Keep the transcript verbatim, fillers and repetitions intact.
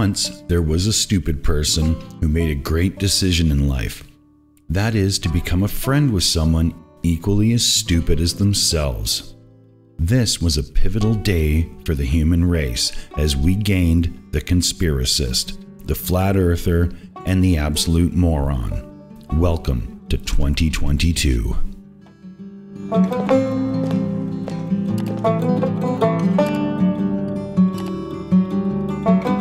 once there was a stupid person who made a great decision in life. That is to become a friend with someone equally as stupid as themselves. This was a pivotal day for the human race as we gained the conspiracist, the flat earther, and the absolute moron. Welcome to twenty twenty-two. Thank you.